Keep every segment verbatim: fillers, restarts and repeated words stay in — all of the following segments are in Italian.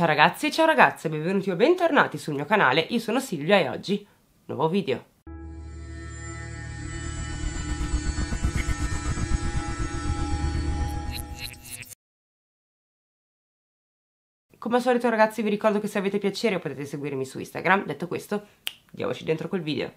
Ciao ragazzi e ciao ragazze, benvenuti o bentornati sul mio canale, io sono Silvia e oggi nuovo video. Come al solito ragazzi vi ricordo che se avete piacere potete seguirmi su Instagram, detto questo, diamoci dentro col video.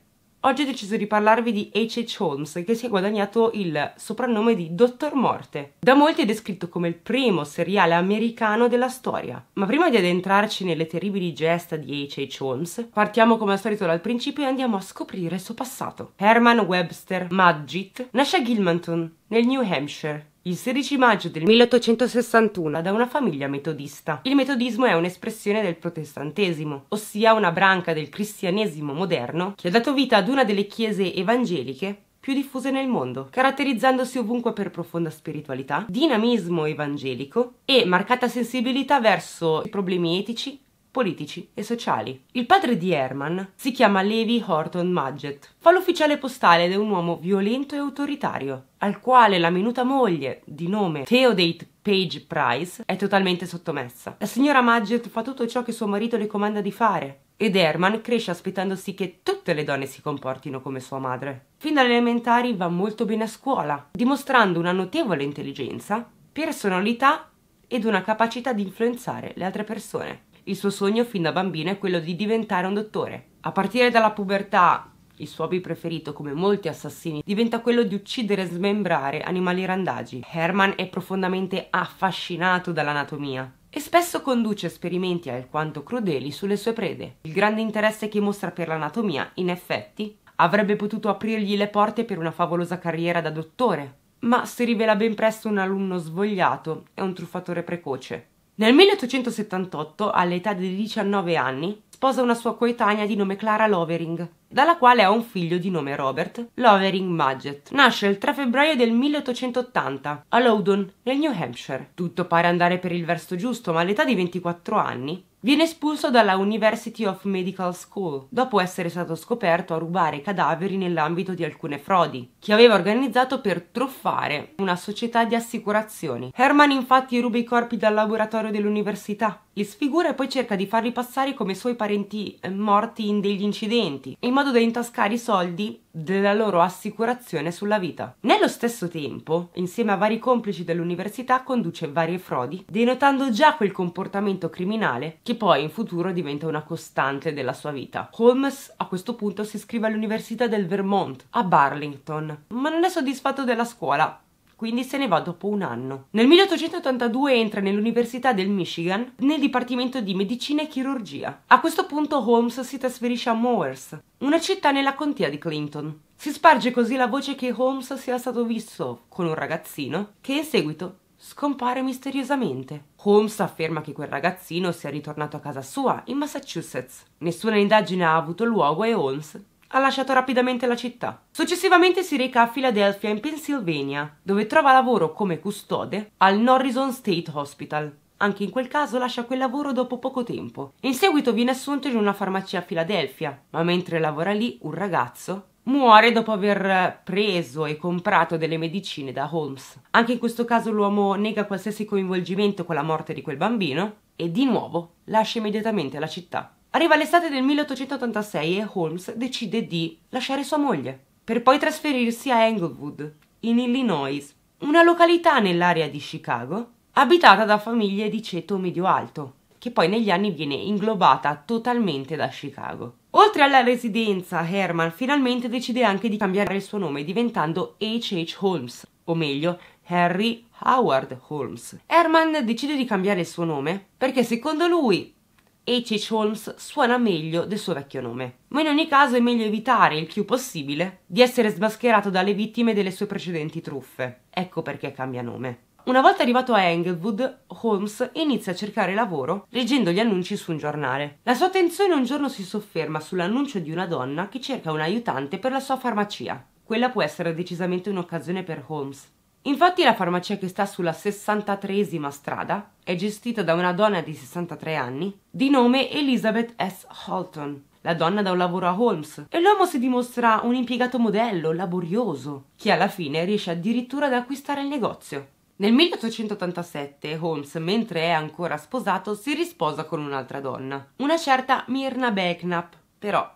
Oggi ho deciso di parlarvi di acca acca Holmes, che si è guadagnato il soprannome di Dottor Morte. Da molti è descritto come il primo seriale americano della storia. Ma prima di addentrarci nelle terribili gesta di acca acca Holmes, partiamo come al solito dal principio e andiamo a scoprire il suo passato. Herman Webster Mudgett nasce a Gilmanton, nel New Hampshire, il sedici maggio del milleottocentosessantuno da una famiglia metodista. Il metodismo è un'espressione del protestantesimo, ossia una branca del cristianesimo moderno che ha dato vita ad una delle chiese evangeliche più diffuse nel mondo, caratterizzandosi ovunque per profonda spiritualità, dinamismo evangelico e marcata sensibilità verso i problemi etici, politici e sociali. Il padre di Herman si chiama Levi Horton Mudgett, fa l'ufficiale postale ed è un uomo violento e autoritario, al quale la minuta moglie, di nome Theodate Paige Price, è totalmente sottomessa. La signora Mudgett fa tutto ciò che suo marito le comanda di fare, ed Herman cresce aspettandosi che tutte le donne si comportino come sua madre. Fin dalle elementari va molto bene a scuola, dimostrando una notevole intelligenza, personalità ed una capacità di influenzare le altre persone. Il suo sogno fin da bambino è quello di diventare un dottore. A partire dalla pubertà, il suo hobby preferito, come molti assassini, diventa quello di uccidere e smembrare animali randagi. Herman è profondamente affascinato dall'anatomia e spesso conduce esperimenti alquanto crudeli sulle sue prede. Il grande interesse che mostra per l'anatomia, in effetti, avrebbe potuto aprirgli le porte per una favolosa carriera da dottore, ma si rivela ben presto un alunno svogliato e un truffatore precoce. Nel milleottocentosettantotto, all'età di diciannove anni, sposa una sua coetanea di nome Clara Lovering, dalla quale ha un figlio di nome Robert Lovering Mudget. Nasce il tre febbraio del milleottocentottanta a Loudoun, nel New Hampshire. Tutto pare andare per il verso giusto, ma all'età di ventiquattro anni viene espulso dalla University of Medical School dopo essere stato scoperto a rubare cadaveri nell'ambito di alcune frodi che aveva organizzato per truffare una società di assicurazioni. Herman infatti ruba i corpi dal laboratorio dell'università, li sfigura e poi cerca di farli passare come suoi parenti morti in degli incidenti, in modo da intascare i soldi della loro assicurazione sulla vita. Nello stesso tempo, insieme a vari complici dell'università, conduce varie frodi, denotando già quel comportamento criminale che poi in futuro diventa una costante della sua vita. Holmes a questo punto si iscrive all'Università del Vermont, a Burlington, ma non è soddisfatto della scuola, quindi se ne va dopo un anno. Nel milleottocentottantadue entra nell'Università del Michigan nel Dipartimento di Medicina e Chirurgia. A questo punto Holmes si trasferisce a Mowers, una città nella contea di Clinton. Si sparge così la voce che Holmes sia stato visto con un ragazzino che in seguito scompare misteriosamente. Holmes afferma che quel ragazzino sia ritornato a casa sua in Massachusetts. Nessuna indagine ha avuto luogo e Holmes ha lasciato rapidamente la città. Successivamente si reca a Philadelphia in Pennsylvania, dove trova lavoro come custode al Norrison State Hospital. Anche in quel caso lascia quel lavoro dopo poco tempo. In seguito viene assunto in una farmacia a Filadelfia, ma mentre lavora lì un ragazzo muore dopo aver preso e comprato delle medicine da Holmes. Anche in questo caso l'uomo nega qualsiasi coinvolgimento con la morte di quel bambino e di nuovo lascia immediatamente la città. Arriva l'estate del milleottocentottantasei e Holmes decide di lasciare sua moglie, per poi trasferirsi a Englewood, in Illinois, una località nell'area di Chicago, abitata da famiglie di ceto medio-alto, che poi negli anni viene inglobata totalmente da Chicago. Oltre alla residenza, Herman finalmente decide anche di cambiare il suo nome, diventando acca acca Holmes, o meglio, Harry Howard Holmes. Herman decide di cambiare il suo nome perché secondo lui acca acca Holmes suona meglio del suo vecchio nome, ma in ogni caso è meglio evitare il più possibile di essere smascherato dalle vittime delle sue precedenti truffe. Ecco perché cambia nome. Una volta arrivato a Englewood, Holmes inizia a cercare lavoro leggendo gli annunci su un giornale. La sua attenzione un giorno si sofferma sull'annuncio di una donna che cerca un aiutante per la sua farmacia. Quella può essere decisamente un'occasione per Holmes. Infatti la farmacia, che sta sulla sessantatreesima strada, è gestita da una donna di sessantatré anni di nome Elizabeth S. Halton. La donna dà un lavoro a Holmes e l'uomo si dimostra un impiegato modello, laborioso, che alla fine riesce addirittura ad acquistare il negozio. Nel milleottocentottantasette Holmes, mentre è ancora sposato, si risposa con un'altra donna, una certa Myrta Belknap, però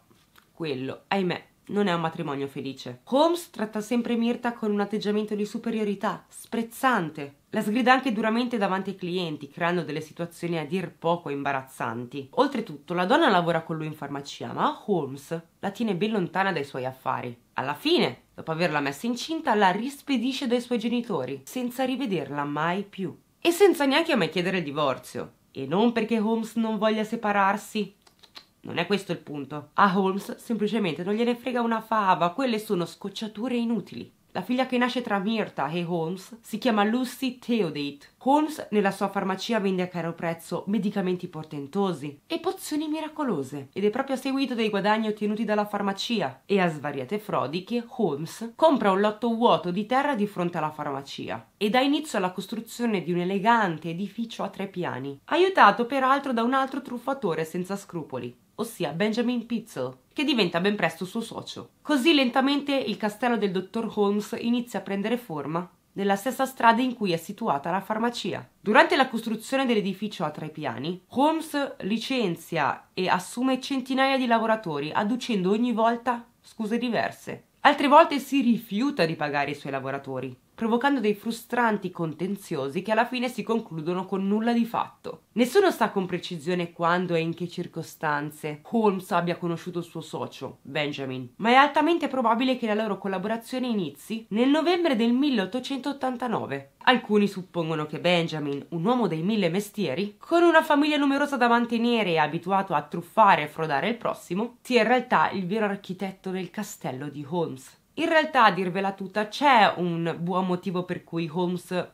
quello, ahimè, non è un matrimonio felice. Holmes tratta sempre Myrta con un atteggiamento di superiorità, sprezzante. La sgrida anche duramente davanti ai clienti, creando delle situazioni a dir poco imbarazzanti. Oltretutto, la donna lavora con lui in farmacia, ma Holmes la tiene ben lontana dai suoi affari. Alla fine, dopo averla messa incinta, la rispedisce dai suoi genitori, senza rivederla mai più. E senza neanche mai chiedere il divorzio. E non perché Holmes non voglia separarsi. Non è questo il punto. A Holmes semplicemente non gliene frega una fava, quelle sono scocciature inutili. La figlia che nasce tra Myrta e Holmes si chiama Lucy Theodate. Holmes nella sua farmacia vende a caro prezzo medicamenti portentosi e pozioni miracolose ed è proprio a seguito dei guadagni ottenuti dalla farmacia e a svariate frodi che Holmes compra un lotto vuoto di terra di fronte alla farmacia e dà inizio alla costruzione di un elegante edificio a tre piani, aiutato peraltro da un altro truffatore senza scrupoli, ossia Benjamin Pitezel, che diventa ben presto suo socio. Così lentamente il castello del dottor Holmes inizia a prendere forma nella stessa strada in cui è situata la farmacia. Durante la costruzione dell'edificio a tre piani, Holmes licenzia e assume centinaia di lavoratori, adducendo ogni volta scuse diverse. Altre volte si rifiuta di pagare i suoi lavoratori, provocando dei frustranti contenziosi che alla fine si concludono con nulla di fatto. Nessuno sa con precisione quando e in che circostanze Holmes abbia conosciuto il suo socio, Benjamin, ma è altamente probabile che la loro collaborazione inizi nel novembre del milleottocentottantanove. Alcuni suppongono che Benjamin, un uomo dei mille mestieri, con una famiglia numerosa da mantenere e abituato a truffare e frodare il prossimo, sia in realtà il vero architetto del castello di Holmes. In realtà, a dirvela tutta, c'è un buon motivo per cui Holmes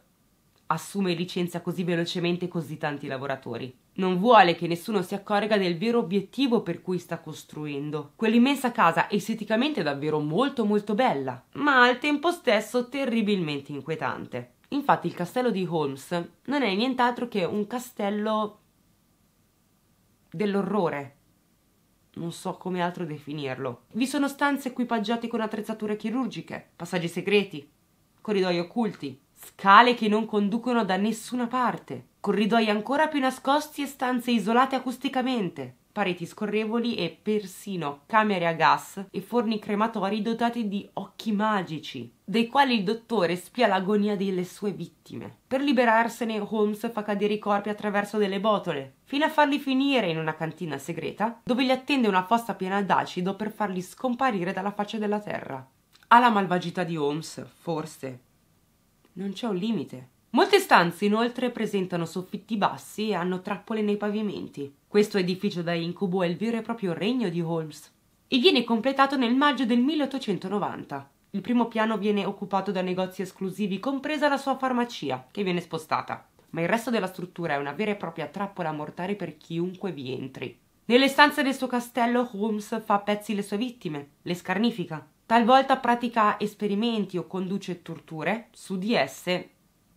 assume e licenzia così velocemente così tanti lavoratori. Non vuole che nessuno si accorga del vero obiettivo per cui sta costruendo. Quell'immensa casa esteticamente davvero molto molto bella, ma al tempo stesso terribilmente inquietante. Infatti il castello di Holmes non è nient'altro che un castello dell'orrore. Non so come altro definirlo. Vi sono stanze equipaggiate con attrezzature chirurgiche, passaggi segreti, corridoi occulti, scale che non conducono da nessuna parte, corridoi ancora più nascosti e stanze isolate acusticamente, pareti scorrevoli e persino camere a gas e forni crematori dotati di occhi magici, dei quali il dottore spia l'agonia delle sue vittime. Per liberarsene, Holmes fa cadere i corpi attraverso delle botole, fino a farli finire in una cantina segreta, dove li attende una fossa piena d'acido per farli scomparire dalla faccia della terra. Alla malvagità di Holmes, forse, non c'è un limite. Molte stanze inoltre presentano soffitti bassi e hanno trappole nei pavimenti. Questo edificio da incubo è il vero e proprio regno di Holmes e viene completato nel maggio del milleottocentonovanta. Il primo piano viene occupato da negozi esclusivi, compresa la sua farmacia, che viene spostata, ma il resto della struttura è una vera e propria trappola mortale per chiunque vi entri. Nelle stanze del suo castello Holmes fa a pezzi le sue vittime, le scarnifica, talvolta pratica esperimenti o conduce torture su di esse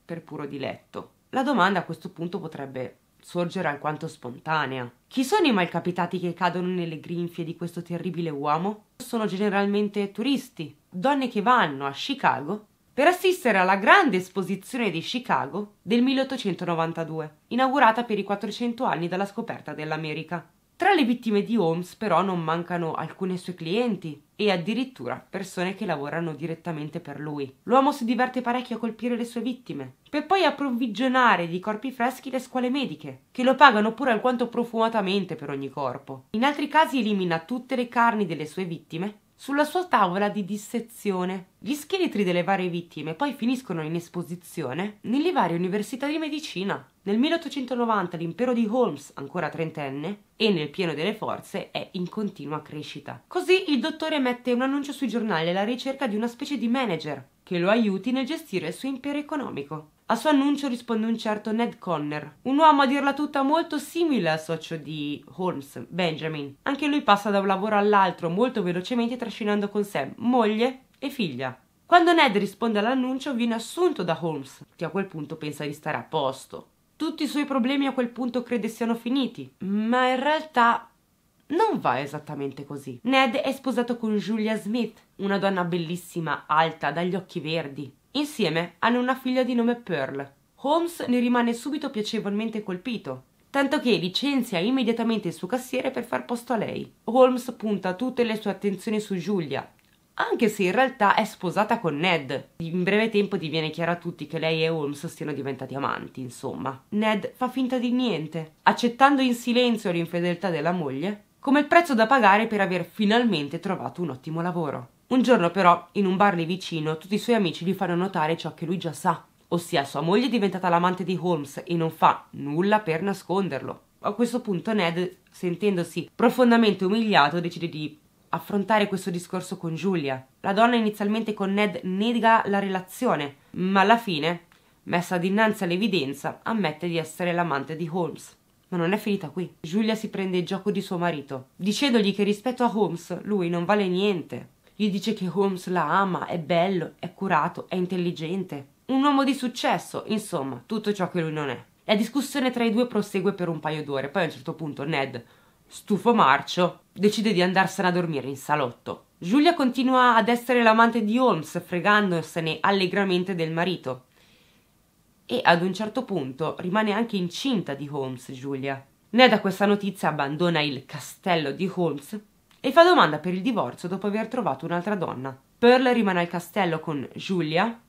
per puro diletto. La domanda a questo punto potrebbe sorgere alquanto spontanea. Chi sono i malcapitati che cadono nelle grinfie di questo terribile uomo? Sono generalmente turisti, donne che vanno a Chicago per assistere alla grande esposizione di Chicago del milleottocentonovantadue, inaugurata per i quattrocento anni dalla scoperta dell'America. Tra le vittime di Holmes però non mancano alcuni suoi clienti e addirittura persone che lavorano direttamente per lui. L'uomo si diverte parecchio a colpire le sue vittime, per poi approvvigionare di corpi freschi le scuole mediche, che lo pagano pure alquanto profumatamente per ogni corpo. In altri casi elimina tutte le carni delle sue vittime sulla sua tavola di dissezione. Gli scheletri delle varie vittime poi finiscono in esposizione nelle varie università di medicina. Nel milleottocentonovanta l'impero di Holmes, ancora trentenne, e nel pieno delle forze, è in continua crescita. Così il dottore mette un annuncio sui giornali alla ricerca di una specie di manager che lo aiuti nel gestire il suo impero economico. A suo annuncio risponde un certo Ned Connor, un uomo a dirla tutta molto simile al socio di Holmes, Benjamin. Anche lui passa da un lavoro all'altro molto velocemente, trascinando con sé moglie e figlia. Quando Ned risponde all'annuncio viene assunto da Holmes, che a quel punto pensa di stare a posto. Tutti i suoi problemi a quel punto crede siano finiti, ma in realtà non va esattamente così. Ned è sposato con Julia Smith, una donna bellissima, alta, dagli occhi verdi, Insieme hanno una figlia di nome Pearl. Holmes ne rimane subito piacevolmente colpito, tanto che licenzia immediatamente il suo cassiere per far posto a lei. Holmes punta tutte le sue attenzioni su Julia, anche se in realtà è sposata con Ned. In breve tempo diviene chiaro a tutti che lei e Holmes siano diventati amanti, insomma. Ned fa finta di niente, accettando in silenzio l'infedeltà della moglie come il prezzo da pagare per aver finalmente trovato un ottimo lavoro. Un giorno però, in un bar lì vicino, tutti i suoi amici gli fanno notare ciò che lui già sa, ossia sua moglie è diventata l'amante di Holmes e non fa nulla per nasconderlo. A questo punto Ned, sentendosi profondamente umiliato, decide di affrontare questo discorso con Julia. La donna inizialmente con Ned nega la relazione, ma alla fine, messa dinanzi all'evidenza, ammette di essere l'amante di Holmes. Ma non è finita qui. Julia si prende il gioco di suo marito, dicendogli che rispetto a Holmes lui non vale niente. Gli dice che Holmes la ama, è bello, è curato, è intelligente. Un uomo di successo, insomma, tutto ciò che lui non è. La discussione tra i due prosegue per un paio d'ore, poi a un certo punto Ned, stufo marcio, decide di andarsene a dormire in salotto. Julia continua ad essere l'amante di Holmes, fregandosene allegramente del marito. E ad un certo punto rimane anche incinta di Holmes, Julia. Ned a questa notizia abbandona il castello di Holmes e fa domanda per il divorzio dopo aver trovato un'altra donna. Pearl rimane al castello con Julia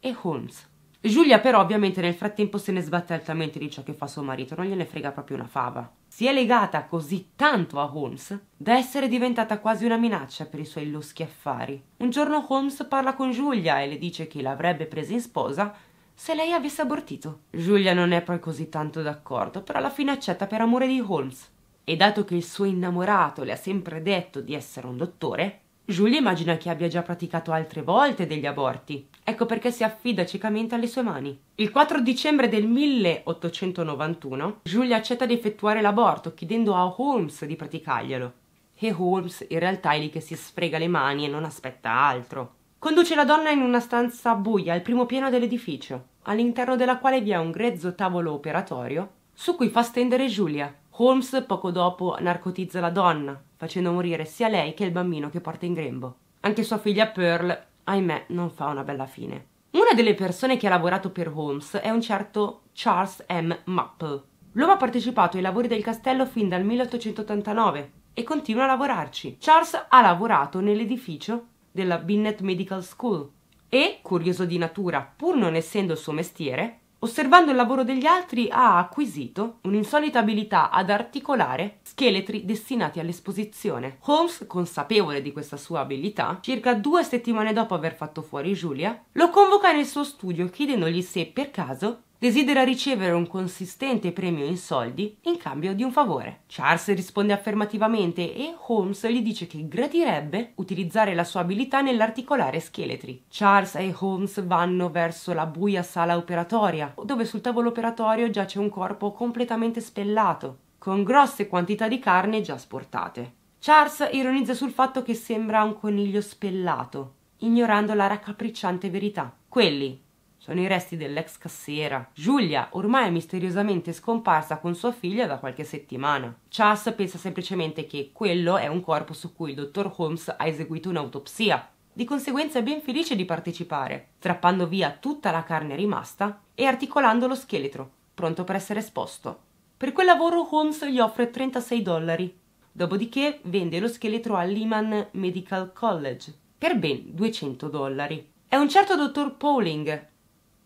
e Holmes. Julia però ovviamente nel frattempo se ne sbatte altamente di ciò che fa suo marito, non gliene frega proprio una fava. Si è legata così tanto a Holmes da essere diventata quasi una minaccia per i suoi loschi affari. Un giorno Holmes parla con Julia e le dice che l'avrebbe presa in sposa se lei avesse abortito. Julia non è poi così tanto d'accordo, però alla fine accetta per amore di Holmes. E dato che il suo innamorato le ha sempre detto di essere un dottore, Julia immagina che abbia già praticato altre volte degli aborti, ecco perché si affida ciecamente alle sue mani. Il quattro dicembre del milleottocentonovantuno Julia accetta di effettuare l'aborto chiedendo a Holmes di praticarglielo, e Holmes in realtà è lì che si sfrega le mani e non aspetta altro. Conduce la donna in una stanza buia al primo piano dell'edificio, all'interno della quale vi è un grezzo tavolo operatorio su cui fa stendere Julia. Holmes poco dopo narcotizza la donna, facendo morire sia lei che il bambino che porta in grembo. Anche sua figlia Pearl, ahimè, non fa una bella fine. Una delle persone che ha lavorato per Holmes è un certo Charles M. Mapple. L'uomo ha partecipato ai lavori del castello fin dal milleottocentottantanove e continua a lavorarci. Charles ha lavorato nell'edificio della Binet Medical School e, curioso di natura, pur non essendo il suo mestiere, osservando il lavoro degli altri ha acquisito un'insolita abilità ad articolare scheletri destinati all'esposizione. Holmes, consapevole di questa sua abilità, circa due settimane dopo aver fatto fuori Julia, lo convoca nel suo studio chiedendogli se, per caso, desidera ricevere un consistente premio in soldi in cambio di un favore. Charles risponde affermativamente e Holmes gli dice che gradirebbe utilizzare la sua abilità nell'articolare scheletri. Charles e Holmes vanno verso la buia sala operatoria, dove sul tavolo operatorio giace un corpo completamente spellato, con grosse quantità di carne già sportate. Charles ironizza sul fatto che sembra un coniglio spellato, ignorando la raccapricciante verità. Quelli sono i resti dell'ex cassiera. Julia, ormai è misteriosamente scomparsa con sua figlia da qualche settimana. Charles pensa semplicemente che quello è un corpo su cui il dottor Holmes ha eseguito un'autopsia. Di conseguenza è ben felice di partecipare, strappando via tutta la carne rimasta e articolando lo scheletro, pronto per essere esposto. Per quel lavoro Holmes gli offre trentasei dollari, dopodiché vende lo scheletro al Lehman Medical College per ben duecento dollari. È un certo dottor Pauling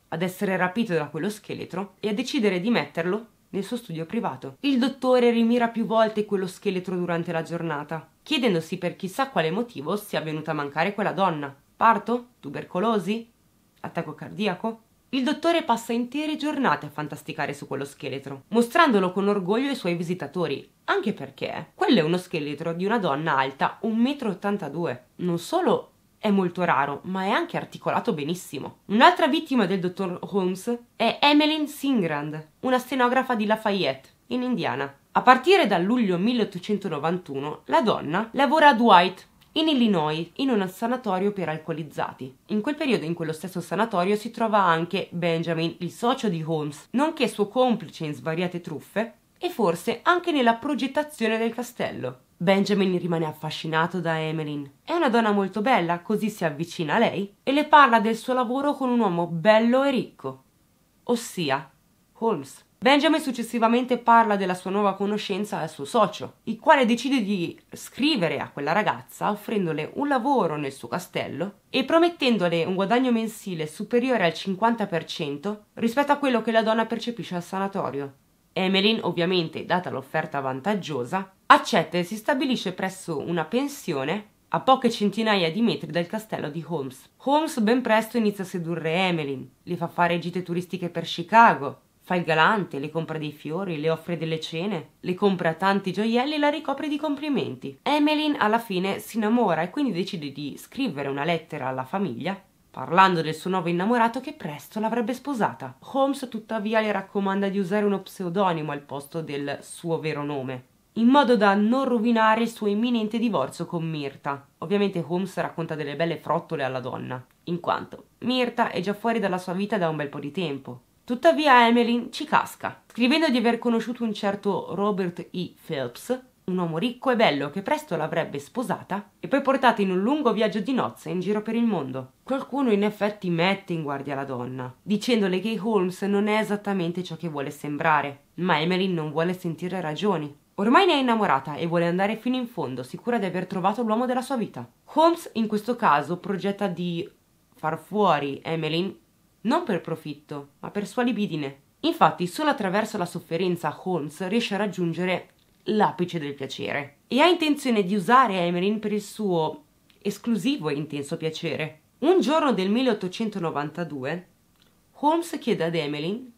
ad essere rapito da quello scheletro e a decidere di metterlo nel suo studio privato. Il dottore rimira più volte quello scheletro durante la giornata, chiedendosi per chissà quale motivo sia venuta a mancare quella donna. Parto? Tubercolosi? Attacco cardiaco? Il dottore passa intere giornate a fantasticare su quello scheletro, mostrandolo con orgoglio ai suoi visitatori, anche perché quello è uno scheletro di una donna alta un metro e ottantadue. Non solo è molto raro, ma è anche articolato benissimo. Un'altra vittima del dottor Holmes è Emeline Cigrand, una stenografa di Lafayette, in Indiana. A partire dal luglio milleottocentonovantuno, la donna lavora a Dwight, in Illinois, in un sanatorio per alcolizzati. In quel periodo, in quello stesso sanatorio, si trova anche Benjamin, il socio di Holmes, nonché suo complice in svariate truffe e forse anche nella progettazione del castello. Benjamin rimane affascinato da Emeline. È una donna molto bella, così si avvicina a lei e le parla del suo lavoro con un uomo bello e ricco, ossia Holmes. Benjamin successivamente parla della sua nuova conoscenza al suo socio, il quale decide di scrivere a quella ragazza offrendole un lavoro nel suo castello e promettendole un guadagno mensile superiore al cinquanta per cento rispetto a quello che la donna percepisce al sanatorio. Emeline, ovviamente, data l'offerta vantaggiosa, accetta e si stabilisce presso una pensione a poche centinaia di metri dal castello di Holmes. Holmes ben presto inizia a sedurre Emeline, le fa fare gite turistiche per Chicago, fa il galante, le compra dei fiori, le offre delle cene, le compra tanti gioielli e la ricopre di complimenti. Emeline alla fine si innamora e quindi decide di scrivere una lettera alla famiglia parlando del suo nuovo innamorato che presto l'avrebbe sposata. Holmes tuttavia le raccomanda di usare uno pseudonimo al posto del suo vero nome, in modo da non rovinare il suo imminente divorzio con Myrta. Ovviamente Holmes racconta delle belle frottole alla donna, in quanto Myrta è già fuori dalla sua vita da un bel po' di tempo. Tuttavia Emeline ci casca, scrivendo di aver conosciuto un certo Robert E. Phelps, un uomo ricco e bello che presto l'avrebbe sposata e poi portata in un lungo viaggio di nozze in giro per il mondo. Qualcuno in effetti mette in guardia la donna, dicendole che Holmes non è esattamente ciò che vuole sembrare, ma Emeline non vuole sentire ragioni. Ormai ne è innamorata e vuole andare fino in fondo, sicura di aver trovato l'uomo della sua vita. Holmes in questo caso progetta di far fuori Emeline non per profitto, ma per sua libidine. Infatti solo attraverso la sofferenza Holmes riesce a raggiungere l'apice del piacere e ha intenzione di usare Emeline per il suo esclusivo e intenso piacere. Un giorno del milleottocentonovantadue Holmes chiede ad Emeline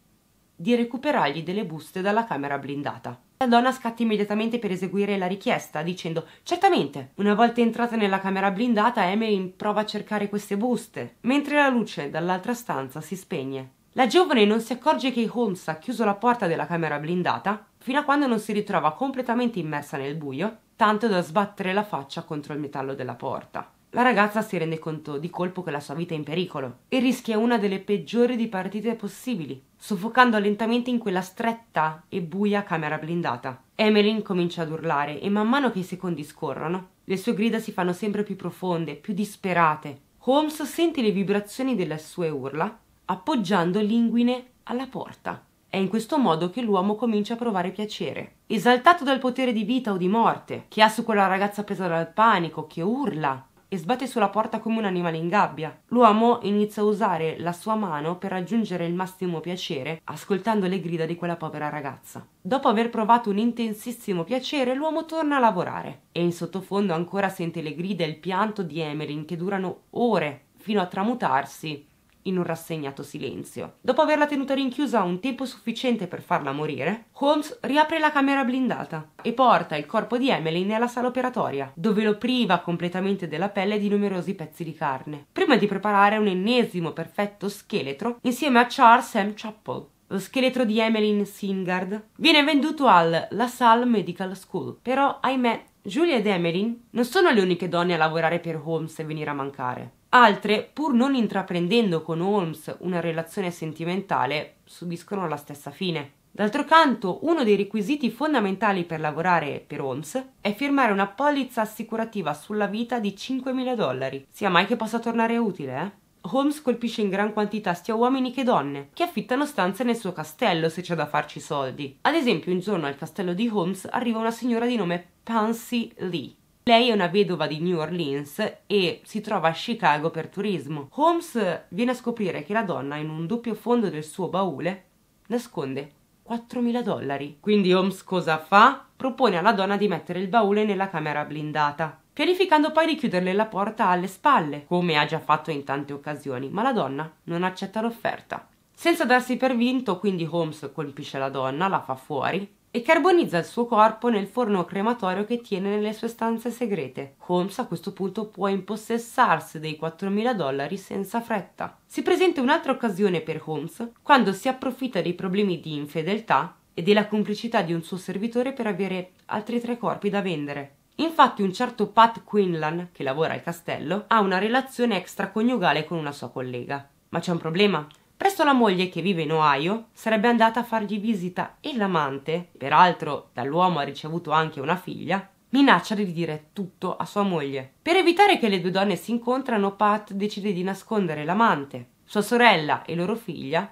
di recuperargli delle buste dalla camera blindata. La donna scatta immediatamente per eseguire la richiesta dicendo certamente. Una volta entrata nella camera blindata Emeline prova a cercare queste buste mentre la luce dall'altra stanza si spegne. La giovane non si accorge che Holmes ha chiuso la porta della camera blindata fino a quando non si ritrova completamente immersa nel buio, tanto da sbattere la faccia contro il metallo della porta. La ragazza si rende conto di colpo che la sua vita è in pericolo e rischia una delle peggiori dipartite possibili, soffocando lentamente in quella stretta e buia camera blindata. Emeline comincia ad urlare e man mano che i secondi scorrono, le sue grida si fanno sempre più profonde, più disperate. Holmes sente le vibrazioni delle sue urla appoggiando l'inguine alla porta. È in questo modo che l'uomo comincia a provare piacere, esaltato dal potere di vita o di morte che ha su quella ragazza presa dal panico, che urla e sbatte sulla porta come un animale in gabbia. L'uomo inizia a usare la sua mano per raggiungere il massimo piacere, ascoltando le grida di quella povera ragazza. Dopo aver provato un intensissimo piacere, l'uomo torna a lavorare e in sottofondo ancora sente le grida e il pianto di Emeline che durano ore, fino a tramutarsi in un rassegnato silenzio. Dopo averla tenuta rinchiusa un tempo sufficiente per farla morire, Holmes riapre la camera blindata e porta il corpo di Emeline alla sala operatoria, dove lo priva completamente della pelle di numerosi pezzi di carne, prima di preparare un ennesimo perfetto scheletro insieme a Charles M. Mapple. Lo scheletro di Emeline Cigrand viene venduto al La Salle Medical School, però ahimè Julia ed Emeline non sono le uniche donne a lavorare per Holmes e venire a mancare. Altre, pur non intraprendendo con Holmes una relazione sentimentale, subiscono la stessa fine. D'altro canto, uno dei requisiti fondamentali per lavorare per Holmes è firmare una polizza assicurativa sulla vita di cinquemila dollari, sia mai che possa tornare utile, eh? Holmes colpisce in gran quantità sia uomini che donne, che affittano stanze nel suo castello se c'è da farci soldi. Ad esempio, un giorno al castello di Holmes arriva una signora di nome Pansy Lee. Lei è una vedova di New Orleans e si trova a Chicago per turismo. Holmes viene a scoprire che la donna, in un doppio fondo del suo baule, nasconde quattromila dollari. Quindi Holmes cosa fa? Propone alla donna di mettere il baule nella camera blindata, pianificando poi di chiuderle la porta alle spalle, come ha già fatto in tante occasioni, ma la donna non accetta l'offerta. Senza darsi per vinto, quindi Holmes colpisce la donna, la fa fuori e carbonizza il suo corpo nel forno crematorio che tiene nelle sue stanze segrete. Holmes a questo punto può impossessarsi dei quattromila dollari senza fretta. Si presenta un'altra occasione per Holmes quando si approfitta dei problemi di infedeltà e della complicità di un suo servitore per avere altri tre corpi da vendere. Infatti un certo Pat Quinlan, che lavora al castello, ha una relazione extraconiugale con una sua collega. Ma c'è un problema. Presto la moglie, che vive in Ohio, sarebbe andata a fargli visita e l'amante, peraltro dall'uomo ha ricevuto anche una figlia, Minaccia di dire tutto a sua moglie. Per evitare che le due donne si incontrano, Pat decide di nascondere l'amante, sua sorella e loro figlia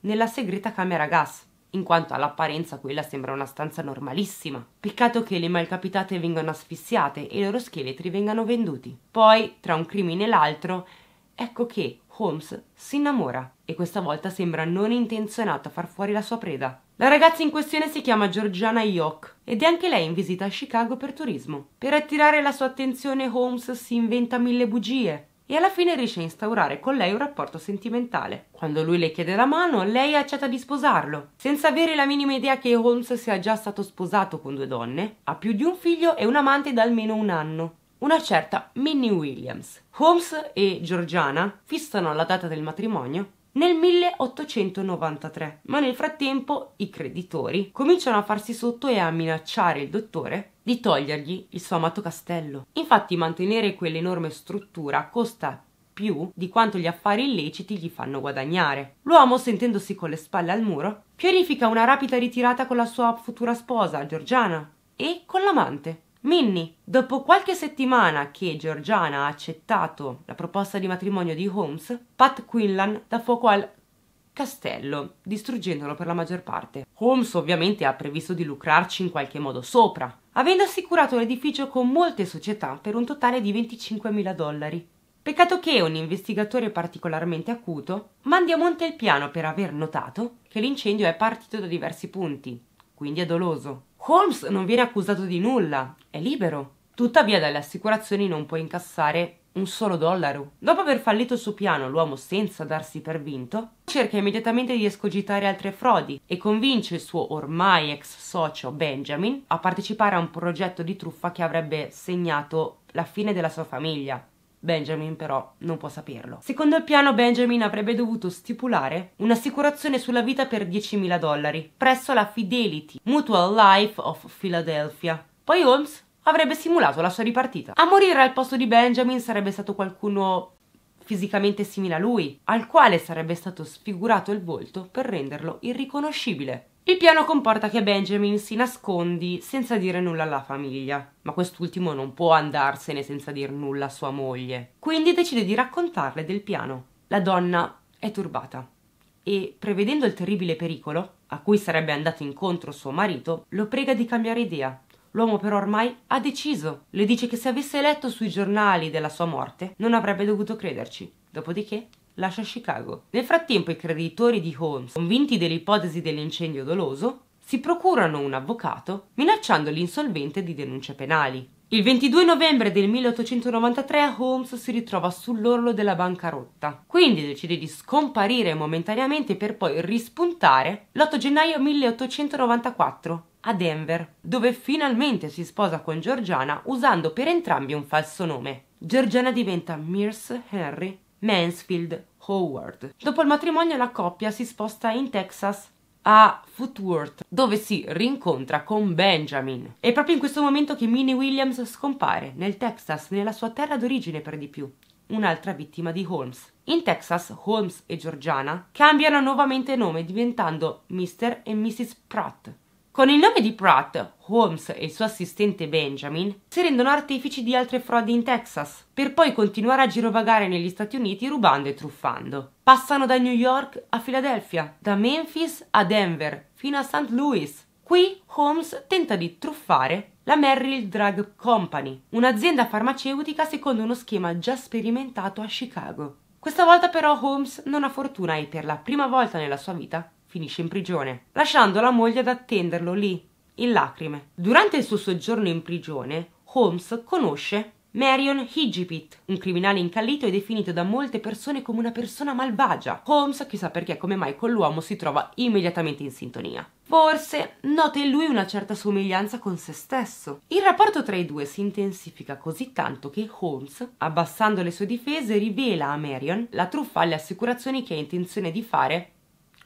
nella segreta camera gas, in quanto all'apparenza quella sembra una stanza normalissima. Peccato che le malcapitate vengano asfissiate e i loro scheletri vengano venduti. Poi, tra un crimine e l'altro, ecco che Holmes si innamora e questa volta sembra non intenzionato a far fuori la sua preda. La ragazza in questione si chiama Georgiana Yoke ed è anche lei in visita a Chicago per turismo. Per attirare la sua attenzione Holmes si inventa mille bugie e alla fine riesce a instaurare con lei un rapporto sentimentale. Quando lui le chiede la mano, lei accetta di sposarlo, senza avere la minima idea che Holmes sia già stato sposato con due donne, ha più di un figlio e un amante da almeno un anno, una certa Minnie Williams. Holmes e Georgiana fissano la data del matrimonio nel milleottocentonovantatré, ma nel frattempo i creditori cominciano a farsi sotto e a minacciare il dottore di togliergli il suo amato castello. Infatti mantenere quell'enorme struttura costa più di quanto gli affari illeciti gli fanno guadagnare. L'uomo, sentendosi con le spalle al muro, pianifica una rapida ritirata con la sua futura sposa, Georgiana, e con l'amante, Minnie. Dopo qualche settimana che Georgiana ha accettato la proposta di matrimonio di Holmes, Pat Quinlan dà fuoco al castello, distruggendolo per la maggior parte. Holmes ovviamente ha previsto di lucrarci in qualche modo sopra, avendo assicurato l'edificio con molte società per un totale di venticinquemila dollari. Peccato che un investigatore particolarmente acuto mandi a monte il piano per aver notato che l'incendio è partito da diversi punti, quindi è doloso. Holmes non viene accusato di nulla, è libero. Tuttavia dalle assicurazioni non può incassare un solo dollaro. Dopo aver fallito il suo piano, l'uomo, senza darsi per vinto, cerca immediatamente di escogitare altre frodi e convince il suo ormai ex socio Benjamin a partecipare a un progetto di truffa che avrebbe segnato la fine della sua famiglia. Benjamin però non può saperlo. Secondo il piano, Benjamin avrebbe dovuto stipulare un'assicurazione sulla vita per diecimila dollari presso la Fidelity Mutual Life of Philadelphia. Poi Holmes avrebbe simulato la sua ripartita. A morire al posto di Benjamin sarebbe stato qualcuno fisicamente simile a lui, al quale sarebbe stato sfigurato il volto per renderlo irriconoscibile. Il piano comporta che Benjamin si nascondi senza dire nulla alla famiglia, ma quest'ultimo non può andarsene senza dir nulla a sua moglie, quindi decide di raccontarle del piano. La donna è turbata e, prevedendo il terribile pericolo a cui sarebbe andato incontro suo marito, lo prega di cambiare idea. L'uomo però ormai ha deciso, le dice che se avesse letto sui giornali della sua morte non avrebbe dovuto crederci, dopodiché lascia Chicago. Nel frattempo i creditori di Holmes, convinti dell'ipotesi dell'incendio doloso, si procurano un avvocato minacciando l'insolvente di denunce penali. Il ventidue novembre del milleottocentonovantatré Holmes si ritrova sull'orlo della bancarotta, quindi decide di scomparire momentaneamente per poi rispuntare l'otto gennaio milleottocentonovantaquattro a Denver, dove finalmente si sposa con Georgiana usando per entrambi un falso nome. Georgiana diventa Mears Henry Mansfield Howard. Dopo il matrimonio la coppia si sposta in Texas a Footworth, dove si rincontra con Benjamin. È proprio in questo momento che Minnie Williams scompare nel Texas, nella sua terra d'origine per di più, un'altra vittima di Holmes. In Texas Holmes e Georgiana cambiano nuovamente nome diventando mister e missus Pratt. Con il nome di Pratt, Holmes e il suo assistente Benjamin si rendono artefici di altre frodi in Texas, per poi continuare a girovagare negli Stati Uniti rubando e truffando. Passano da New York a Philadelphia, da Memphis a Denver, fino a Saint Louis. Qui Holmes tenta di truffare la Merrill Drug Company, un'azienda farmaceutica secondo uno schema già sperimentato a Chicago. Questa volta però Holmes non ha fortuna e per la prima volta nella sua vita finisce in prigione, lasciando la moglie ad attenderlo lì, in lacrime. Durante il suo soggiorno in prigione, Holmes conosce Marion Higipit, un criminale incallito e definito da molte persone come una persona malvagia. Holmes, chissà perché, come mai, con l'uomo si trova immediatamente in sintonia. Forse nota in lui una certa somiglianza con se stesso. Il rapporto tra i due si intensifica così tanto che Holmes, abbassando le sue difese, rivela a Marion la truffa alle assicurazioni che ha intenzione di fare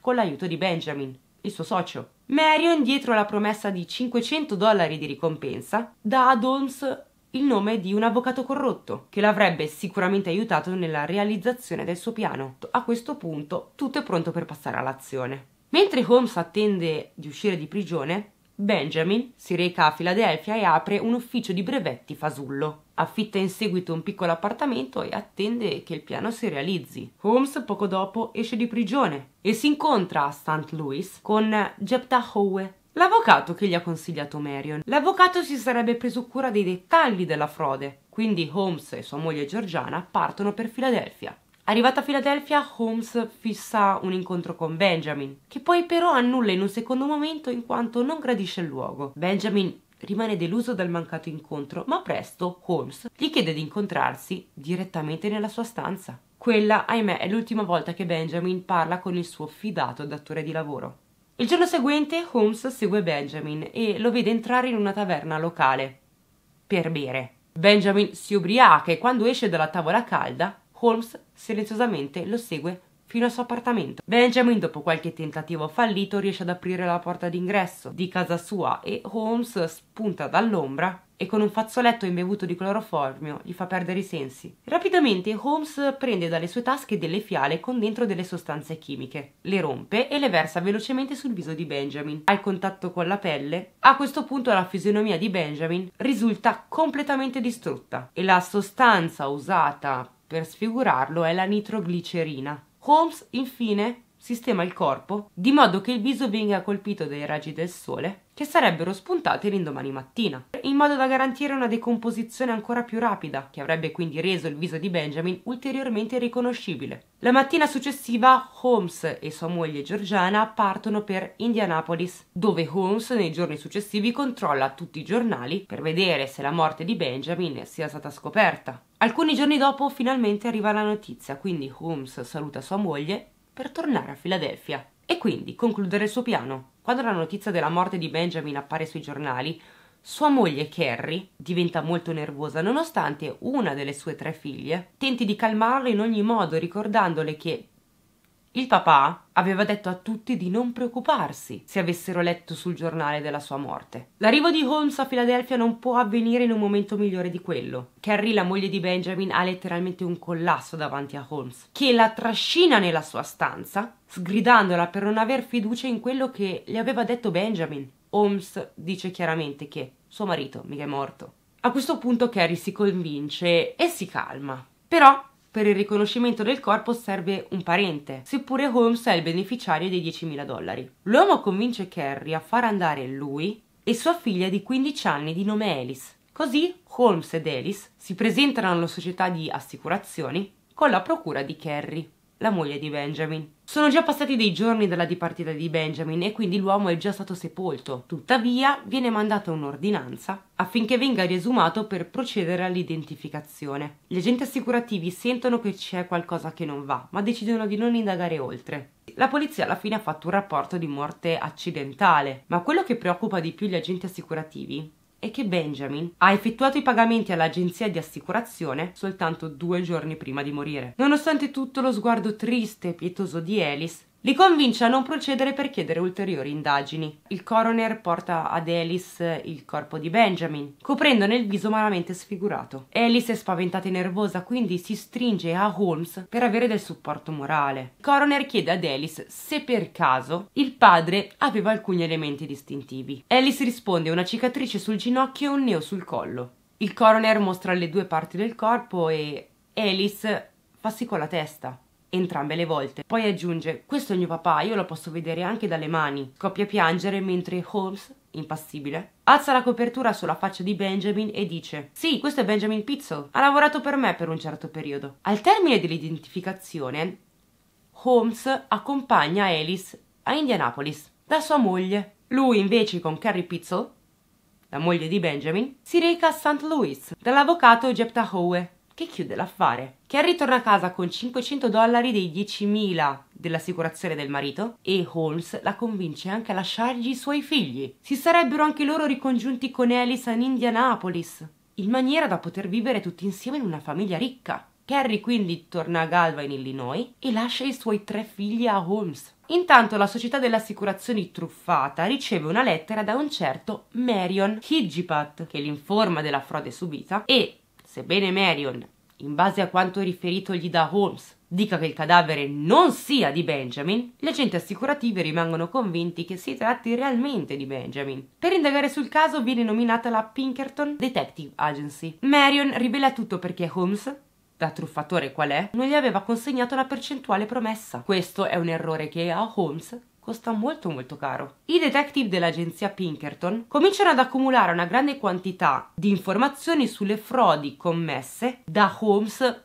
con l'aiuto di Benjamin, il suo socio. Marion, dietro la promessa di cinquecento dollari di ricompensa, dà ad Holmes il nome di un avvocato corrotto che l'avrebbe sicuramente aiutato nella realizzazione del suo piano. A questo punto tutto è pronto per passare all'azione. Mentre Holmes attende di uscire di prigione, Benjamin si reca a Filadelfia e apre un ufficio di brevetti fasullo. Affitta in seguito un piccolo appartamento e attende che il piano si realizzi. Holmes poco dopo esce di prigione e si incontra a Saint Louis con Jepta Howe, l'avvocato che gli ha consigliato Marion. L'avvocato si sarebbe preso cura dei dettagli della frode, quindi Holmes e sua moglie Georgiana partono per Filadelfia. Arrivata a Filadelfia, Holmes fissa un incontro con Benjamin, che poi però annulla in un secondo momento in quanto non gradisce il luogo. Benjamin rimane deluso dal mancato incontro, ma presto Holmes gli chiede di incontrarsi direttamente nella sua stanza. Quella, ahimè, è l'ultima volta che Benjamin parla con il suo fidato datore di lavoro. Il giorno seguente Holmes segue Benjamin e lo vede entrare in una taverna locale per bere. Benjamin si ubriaca e quando esce dalla tavola calda, Holmes silenziosamente lo segue fino al suo appartamento. Benjamin, dopo qualche tentativo fallito, riesce ad aprire la porta d'ingresso di casa sua e Holmes spunta dall'ombra e con un fazzoletto imbevuto di cloroformio gli fa perdere i sensi. Rapidamente Holmes prende dalle sue tasche delle fiale con dentro delle sostanze chimiche, le rompe e le versa velocemente sul viso di Benjamin. Al contatto con la pelle, a questo punto la fisionomia di Benjamin risulta completamente distrutta e la sostanza usata per sfigurarlo è la nitroglicerina. Holmes, infine, sistema il corpo di modo che il viso venga colpito dai raggi del sole che sarebbero spuntati l'indomani mattina, in modo da garantire una decomposizione ancora più rapida, che avrebbe quindi reso il viso di Benjamin ulteriormente riconoscibile. La mattina successiva Holmes e sua moglie Georgiana partono per Indianapolis, dove Holmes nei giorni successivi controlla tutti i giornali per vedere se la morte di Benjamin sia stata scoperta. Alcuni giorni dopo finalmente arriva la notizia, quindi Holmes saluta sua moglie per tornare a Filadelfia e quindi concludere il suo piano. Quando la notizia della morte di Benjamin appare sui giornali, sua moglie Carrie diventa molto nervosa nonostante una delle sue tre figlie tenti di calmarla in ogni modo ricordandole che il papà aveva detto a tutti di non preoccuparsi se avessero letto sul giornale della sua morte. L'arrivo di Holmes a Filadelfia non può avvenire in un momento migliore di quello. Carrie, la moglie di Benjamin, ha letteralmente un collasso davanti a Holmes, che la trascina nella sua stanza, sgridandola per non aver fiducia in quello che le aveva detto Benjamin. Holmes dice chiaramente che suo marito mica è morto. A questo punto Carrie si convince e si calma. Però per il riconoscimento del corpo serve un parente, seppure Holmes è il beneficiario dei diecimila dollari. L'uomo convince Carrie a far andare lui e sua figlia di quindici anni di nome Alice. Così Holmes ed Alice si presentano alla società di assicurazioni con la procura di Carrie, la moglie di Benjamin. Sono già passati dei giorni dalla dipartita di Benjamin e quindi l'uomo è già stato sepolto. Tuttavia viene mandata un'ordinanza affinché venga riesumato per procedere all'identificazione. Gli agenti assicurativi sentono che c'è qualcosa che non va, ma decidono di non indagare oltre. La polizia alla fine ha fatto un rapporto di morte accidentale, ma quello che preoccupa di più gli agenti assicurativi è che Benjamin ha effettuato i pagamenti all'agenzia di assicurazione soltanto due giorni prima di morire. Nonostante tutto, lo sguardo triste e pietoso di Alice li convince a non procedere per chiedere ulteriori indagini. Il coroner porta ad Alice il corpo di Benjamin, coprendone il viso malamente sfigurato. Alice è spaventata e nervosa, quindi si stringe a Holmes per avere del supporto morale. Il coroner chiede ad Alice se per caso il padre aveva alcuni elementi distintivi. Alice risponde una cicatrice sul ginocchio e un neo sul collo. Il coroner mostra le due parti del corpo e Alice fa sì con la testa entrambe le volte. Poi aggiunge: questo è il mio papà, io lo posso vedere anche dalle mani. Scoppia a piangere mentre Holmes, impassibile, alza la copertura sulla faccia di Benjamin e dice: sì, questo è Benjamin Pitezel, ha lavorato per me per un certo periodo. Al termine dell'identificazione, Holmes accompagna Alice a Indianapolis da sua moglie. Lui invece con Carrie Pitezel, la moglie di Benjamin, si reca a Saint Louis dall'avvocato Jepta Howe, che chiude l'affare. Carrie torna a casa con cinquecento dollari dei diecimila dell'assicurazione del marito e Holmes la convince anche a lasciargli i suoi figli. Si sarebbero anche loro ricongiunti con Alice in Indianapolis, in maniera da poter vivere tutti insieme in una famiglia ricca. Carrie quindi torna a Galva in Illinois e lascia i suoi tre figli a Holmes. Intanto la società delle assicurazioni truffata riceve una lettera da un certo Marion Hidgipat, che l'informa della frode subita e, sebbene Marion, in base a quanto riferito gli da Holmes, dica che il cadavere non sia di Benjamin, gli agenti assicurativi rimangono convinti che si tratti realmente di Benjamin. Per indagare sul caso viene nominata la Pinkerton Detective Agency. Marion rivela tutto perché Holmes, da truffatore qual è, non gli aveva consegnato la percentuale promessa. Questo è un errore che a Holmes costa molto molto caro. I detective dell'agenzia Pinkerton cominciano ad accumulare una grande quantità di informazioni sulle frodi commesse da Holmes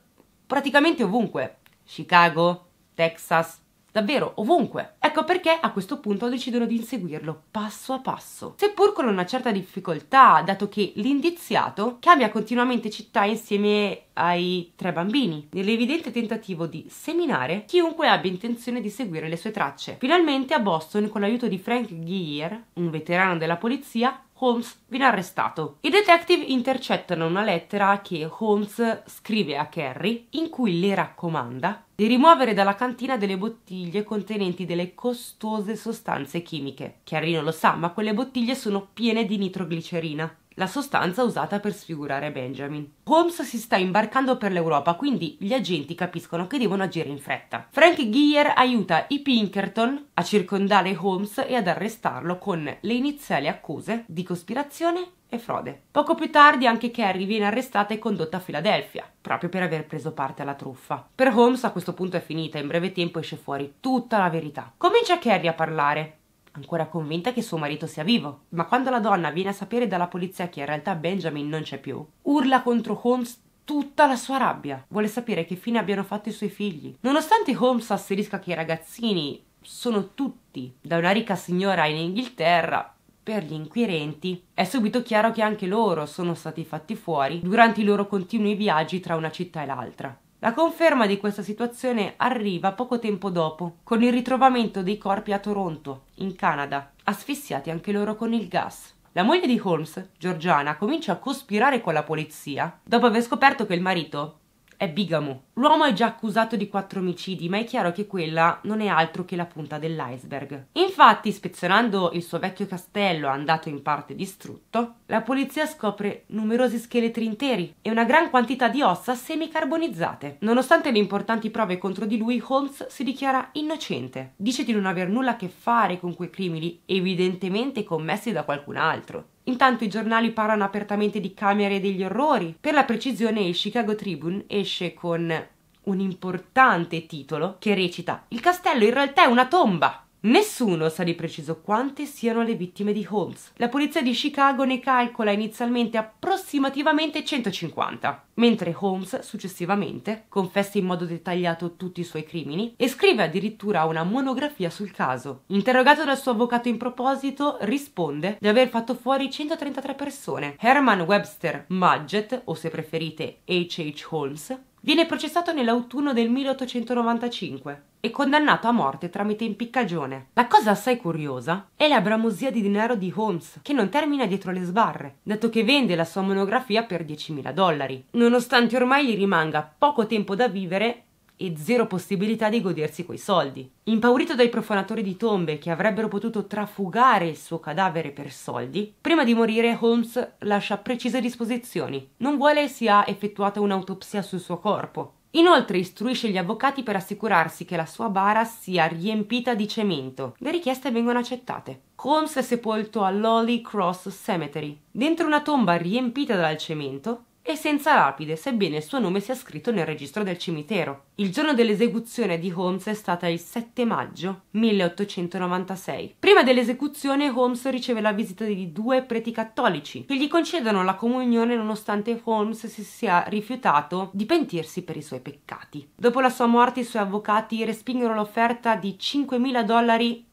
praticamente ovunque. Chicago, Texas, davvero ovunque. Ecco perché a questo punto decidono di inseguirlo passo a passo, seppur con una certa difficoltà, dato che l'indiziato cambia continuamente città insieme ai tre bambini, nell'evidente tentativo di seminare chiunque abbia intenzione di seguire le sue tracce. Finalmente a Boston, con l'aiuto di Frank Geyer, un veterano della polizia, Holmes viene arrestato. I detective intercettano una lettera che Holmes scrive a Carrie, in cui le raccomanda di rimuovere dalla cantina delle bottiglie contenenti delle costose sostanze chimiche. Carrie non lo sa, ma quelle bottiglie sono piene di nitroglicerina, la sostanza usata per sfigurare Benjamin. Holmes si sta imbarcando per l'Europa, quindi gli agenti capiscono che devono agire in fretta. Frank Geyer aiuta i Pinkerton a circondare Holmes e ad arrestarlo con le iniziali accuse di cospirazione e frode. Poco più tardi anche Carrie viene arrestata e condotta a Filadelfia, proprio per aver preso parte alla truffa. Per Holmes a questo punto è finita, in breve tempo esce fuori tutta la verità. Comincia Carrie a parlare, ancora convinta che suo marito sia vivo, ma quando la donna viene a sapere dalla polizia che in realtà Benjamin non c'è più, urla contro Holmes tutta la sua rabbia. Vuole sapere che fine abbiano fatto i suoi figli. Nonostante Holmes asserisca che i ragazzini sono tutti da una ricca signora in Inghilterra, per gli inquirenti è subito chiaro che anche loro sono stati fatti fuori durante i loro continui viaggi tra una città e l'altra. La conferma di questa situazione arriva poco tempo dopo, con il ritrovamento dei corpi a Toronto, in Canada, asfissiati anche loro con il gas. La moglie di Holmes, Georgiana, comincia a cospirare con la polizia dopo aver scoperto che il marito è bigamo. L'uomo è già accusato di quattro omicidi, ma è chiaro che quella non è altro che la punta dell'iceberg. Infatti, ispezionando il suo vecchio castello, andato in parte distrutto, la polizia scopre numerosi scheletri interi e una gran quantità di ossa semicarbonizzate. Nonostante le importanti prove contro di lui, Holmes si dichiara innocente. Dice di non aver nulla a che fare con quei crimini, evidentemente commessi da qualcun altro. Intanto i giornali parlano apertamente di camere degli orrori. Per la precisione, il Chicago Tribune esce con un importante titolo che recita: "Il castello in realtà è una tomba". Nessuno sa di preciso quante siano le vittime di Holmes. La polizia di Chicago ne calcola inizialmente approssimativamente centocinquanta, mentre Holmes successivamente confessa in modo dettagliato tutti i suoi crimini e scrive addirittura una monografia sul caso. Interrogato dal suo avvocato in proposito, risponde di aver fatto fuori centotrentatré persone. Herman Webster Mudgett, o se preferite H H Holmes, viene processato nell'autunno del milleottocentonovantacinque e condannato a morte tramite impiccagione. La cosa assai curiosa è la bramosia di denaro di Holmes, che non termina dietro le sbarre, dato che vende la sua monografia per diecimila dollari, nonostante ormai gli rimanga poco tempo da vivere e zero possibilità di godersi quei soldi. Impaurito dai profanatori di tombe che avrebbero potuto trafugare il suo cadavere per soldi, prima di morire Holmes lascia precise disposizioni. Non vuole sia effettuata un'autopsia sul suo corpo. Inoltre istruisce gli avvocati per assicurarsi che la sua bara sia riempita di cemento. Le richieste vengono accettate. Holmes è sepolto all'Holy Cross Cemetery, dentro una tomba riempita dal cemento e senza lapide, sebbene il suo nome sia scritto nel registro del cimitero. Il giorno dell'esecuzione di Holmes è stata il sette maggio milleottocentonovantasei. Prima dell'esecuzione Holmes riceve la visita di due preti cattolici che gli concedono la comunione, nonostante Holmes si sia rifiutato di pentirsi per i suoi peccati. Dopo la sua morte i suoi avvocati respingono l'offerta di cinquemila dollari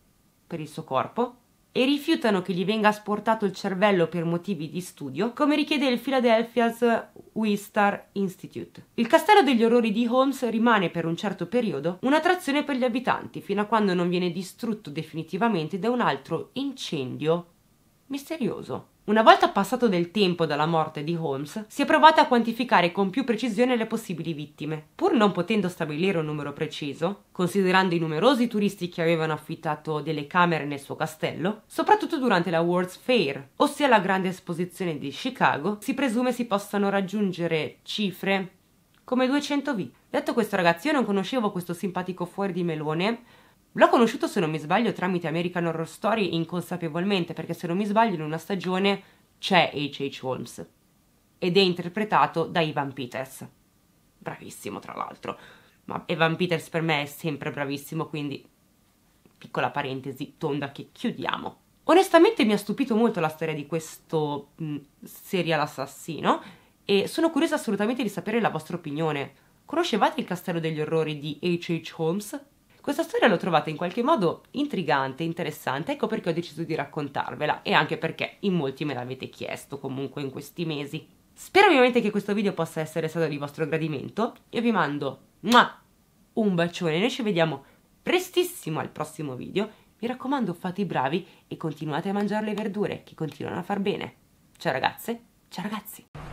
per il suo corpo e rifiutano che gli venga asportato il cervello per motivi di studio, come richiede il Philadelphia's Wistar Institute. Il castello degli orrori di Holmes rimane per un certo periodo un'attrazione per gli abitanti, fino a quando non viene distrutto definitivamente da un altro incendio misterioso. Una volta passato del tempo dalla morte di Holmes, si è provato a quantificare con più precisione le possibili vittime. Pur non potendo stabilire un numero preciso, considerando i numerosi turisti che avevano affittato delle camere nel suo castello, soprattutto durante la World's Fair, ossia la grande esposizione di Chicago, si presume si possano raggiungere cifre come duecento vee. Detto questo, ragazzi, io non conoscevo questo simpatico fuori di melone. L'ho conosciuto, se non mi sbaglio, tramite American Horror Story inconsapevolmente, perché se non mi sbaglio in una stagione c'è acca acca Holmes ed è interpretato da Evan Peters, bravissimo tra l'altro, ma Evan Peters per me è sempre bravissimo, quindi piccola parentesi tonda che chiudiamo. Onestamente mi ha stupito molto la storia di questo mh, serial assassino e sono curiosa assolutamente di sapere la vostra opinione. Conoscevate il Castello degli Orrori di acca acca Holmes? Questa storia l'ho trovata in qualche modo intrigante, interessante, ecco perché ho deciso di raccontarvela e anche perché in molti me l'avete chiesto comunque in questi mesi. Spero ovviamente che questo video possa essere stato di vostro gradimento, io vi mando un bacione, noi ci vediamo prestissimo al prossimo video, mi raccomando fate i bravi e continuate a mangiare le verdure che continuano a far bene. Ciao ragazze, ciao ragazzi!